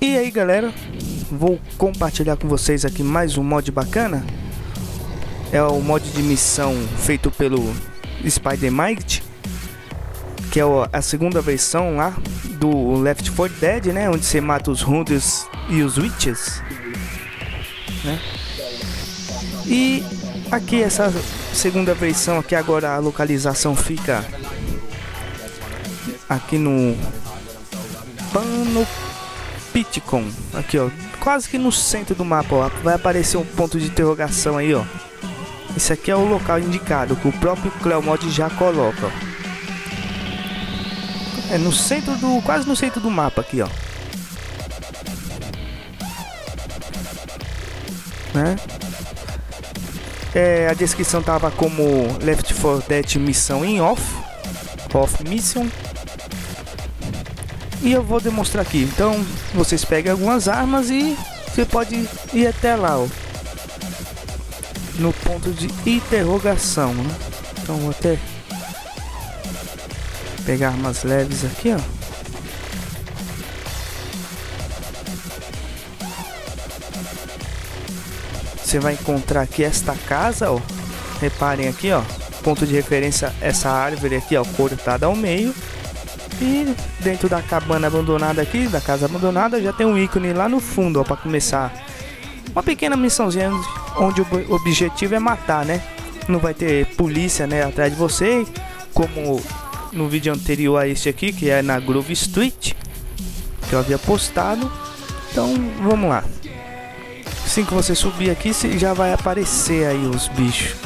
E aí galera, vou compartilhar com vocês aqui mais um mod bacana. É o mod de missão feito pelo Spidermight, que é a segunda versão lá do Left 4 Dead, né? Onde você mata os Hunters e os Witches, né? E aqui essa segunda versão aqui, agora a localização fica aqui no Pano Pitcom, aqui ó, quase que no centro do mapa, ó. Vai aparecer um ponto de interrogação aí, ó. Esse aqui é o local indicado, que o próprio Cleomod já coloca, ó. É no centro do, quase no centro do mapa aqui, ó, né? É, a descrição tava como Left 4 Dead Missão em Off Mission. E eu vou demonstrar aqui. Então vocês pegam algumas armas e você pode ir até lá, ó, no ponto de interrogação, né? Então vou até pegar armas leves aqui, ó. Você vai encontrar aqui esta casa, ó. Reparem aqui, ó. Ponto de referência, essa árvore aqui, ó, cortada ao meio. E dentro da cabana abandonada aqui, da casa abandonada, já tem um ícone lá no fundo, ó, para começar uma pequena missãozinha onde o objetivo é matar, né? Não vai ter polícia, né, atrás de você, como no vídeo anterior a este aqui, que é na Grove Street, que eu havia postado. Então vamos lá. Assim que você subir aqui, já vai aparecer aí os bichos.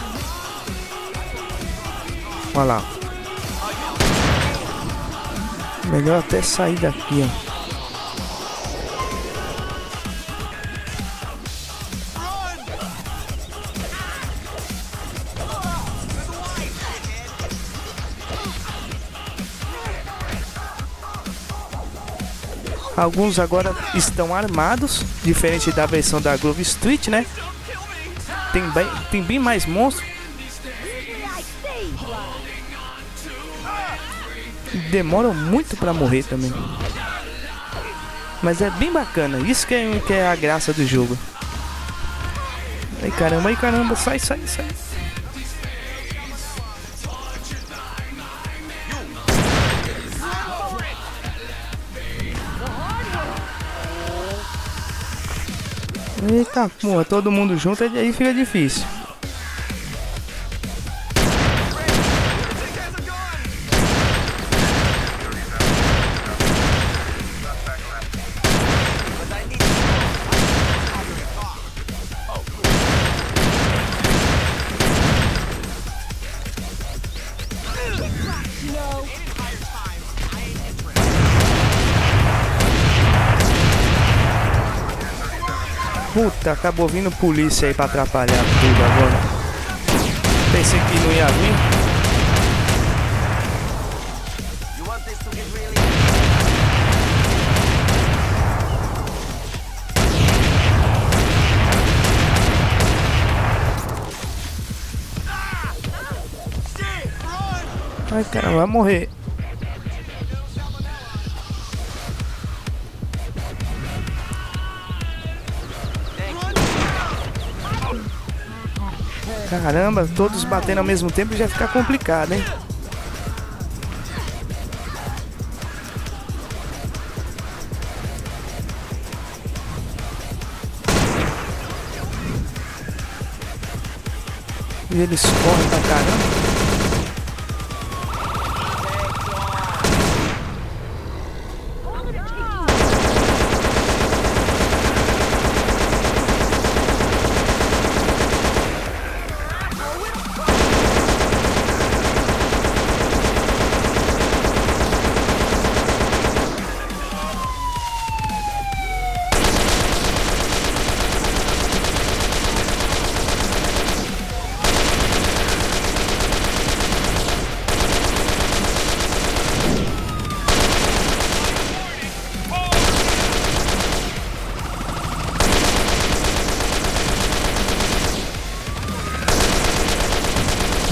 Olha lá. Melhor até sair daqui, ó. Alguns agora estão armados, diferente da versão da Grove Street, né? Tem bem mais monstros. Demoram muito pra morrer também. Mas é bem bacana, isso que é a graça do jogo. Ai caramba, sai, sai, sai. Eita porra, todo mundo junto, aí fica difícil. Puta, acabou vindo polícia aí pra atrapalhar tudo agora. Pensei que não ia vir. Ai, cara, vai morrer. Caramba, todos batendo ao mesmo tempo já fica complicado, hein? E eles correm pra caramba.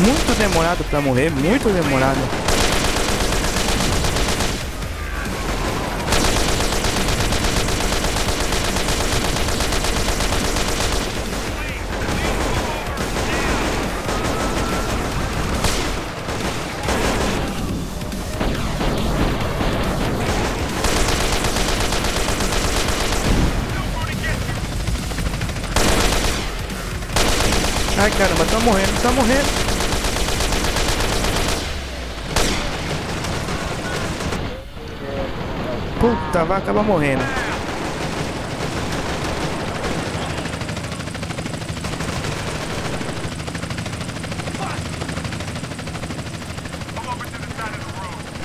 Muito demorado pra morrer, muito demorado. Ai caramba, tá morrendo, tá morrendo. Puta, vai acabar morrendo.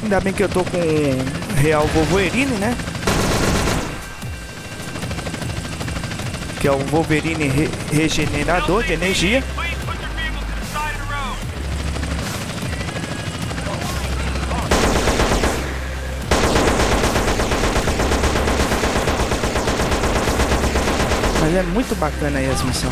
Ainda bem que eu tô com um real Wolverine, né? Que é o Wolverine regenerador de energia. Mas é muito bacana aí as missões.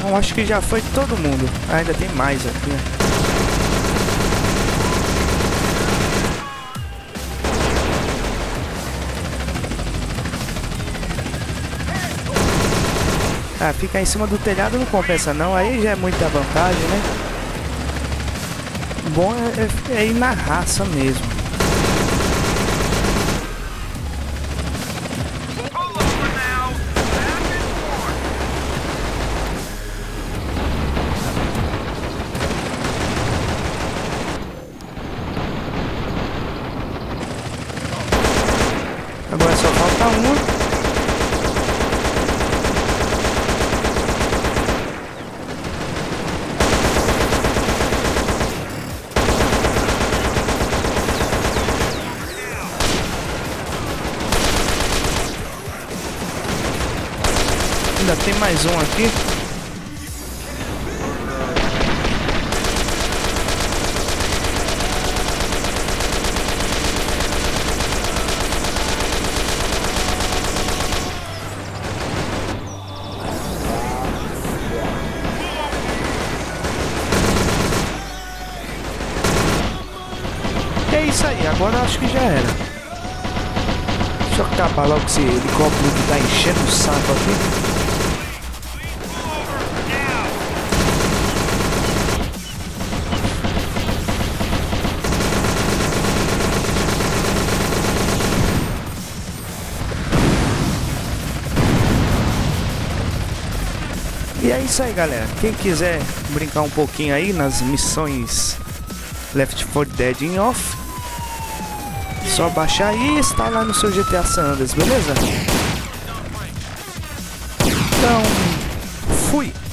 Bom, acho que já foi todo mundo. Ah, ainda tem mais aqui, né? Ah, ficar em cima do telhado não compensa não, aí já é muita vantagem, né? Bom é ir na raça mesmo. Agora só falta um. Ainda tem mais um aqui. É isso aí, agora eu acho que já era. Deixa eu acabar logo esse helicóptero que tá enchendo o saco aqui. E é isso aí, galera. Quem quiser brincar um pouquinho aí nas missões Left 4 Dead in Off, só baixar e instalar no seu GTA San Andreas, beleza? Então, fui!